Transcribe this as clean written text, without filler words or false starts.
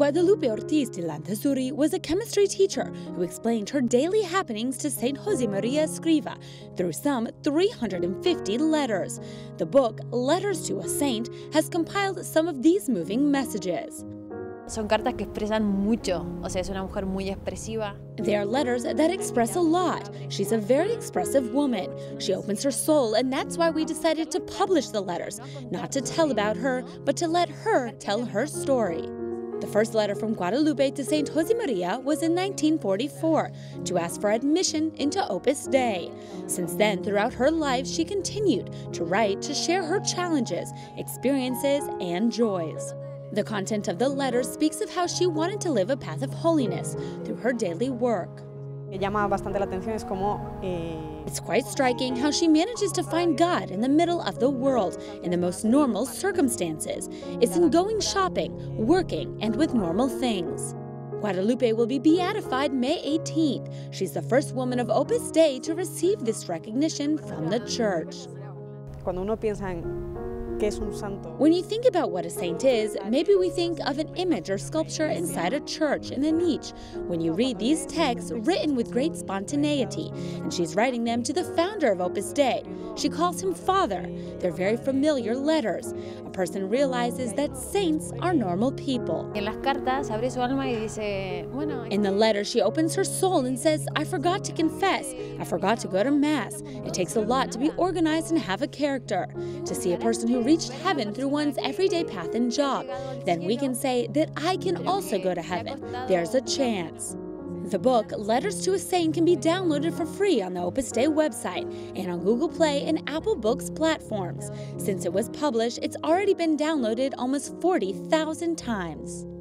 Guadalupe Ortiz de Landázuri was a chemistry teacher who explained her daily happenings to St. Josemaría Escrivá through some 350 letters. The book, Letters to a Saint, has compiled some of these moving messages. Son cartas que expresan mucho, o sea, es una mujer muy expresiva. They are letters that express a lot. She's a very expressive woman. She opens her soul, and that's why we decided to publish the letters, not to tell about her, but to let her tell her story. The first letter from Guadalupe to St. Josemaría was in 1944 to ask for admission into Opus Dei. Since then, throughout her life, she continued to write to share her challenges, experiences, and joys. The content of the letter speaks of how she wanted to live a path of holiness through her daily work. It's quite striking how she manages to find God in the middle of the world, in the most normal circumstances. It's in going shopping, working, and with normal things. Guadalupe will be beatified May 18th. She's the first woman of Opus Dei to receive this recognition from the Church. When you think about what a saint is, maybe we think of an image or sculpture inside a church in a niche. When you read these texts, written with great spontaneity, and she's writing them to the founder of Opus Dei. She calls him Father. They're very familiar letters. A person realizes that saints are normal people. In the letter, she opens her soul and says, "I forgot to confess. I forgot to go to Mass. It takes a lot to be organized and have a character." To see a person who reached heaven through one's everyday path and job, then we can say that I can also go to heaven. There's a chance. The book, Letters to a Saint, can be downloaded for free on the Opus Dei website and on Google Play and Apple Books platforms. Since it was published, it's already been downloaded almost 40,000 times.